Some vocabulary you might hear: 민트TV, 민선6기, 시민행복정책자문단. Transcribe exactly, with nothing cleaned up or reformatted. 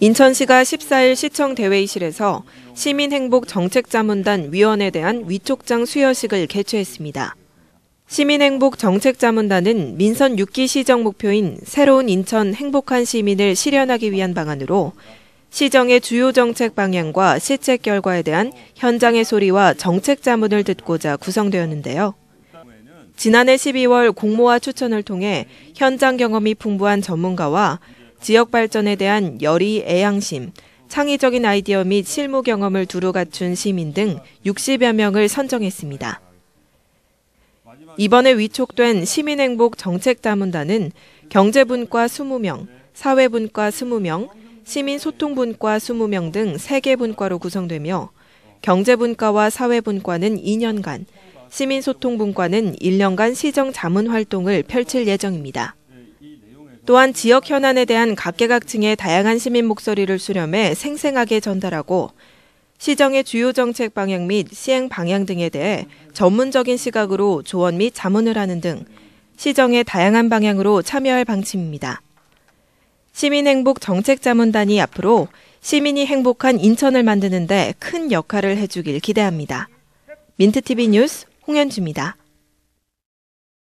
인천시가 십사일 시청 대회의실에서 시민행복정책자문단 위원에 대한 위촉장 수여식을 개최했습니다. 시민행복정책자문단은 민선 육기 시정 목표인 새로운 인천 행복한 시민을 실현하기 위한 방안으로 시정의 주요 정책 방향과 실책 결과에 대한 현장의 소리와 정책 자문을 듣고자 구성되었는데요. 지난해 십이월 공모와 추천을 통해 현장 경험이 풍부한 전문가와 지역 발전에 대한 열의, 애향심, 창의적인 아이디어 및 실무 경험을 두루 갖춘 시민 등 육십여 명을 선정했습니다. 이번에 위촉된 시민행복 정책자문단은 경제분과 이십 명, 사회분과 이십 명, 시민소통분과 이십 명 등 세 개 분과로 구성되며 경제분과와 사회분과는 이 년간, 시민소통분과는 일 년간 시정자문 활동을 펼칠 예정입니다. 또한 지역 현안에 대한 각계각층의 다양한 시민 목소리를 수렴해 생생하게 전달하고 시정의 주요 정책 방향 및 시행 방향 등에 대해 전문적인 시각으로 조언 및 자문을 하는 등 시정의 다양한 방향으로 참여할 방침입니다. 시민행복정책자문단이 앞으로 시민이 행복한 인천을 만드는 데 큰 역할을 해주길 기대합니다. 민트티비 뉴스 홍현주입니다.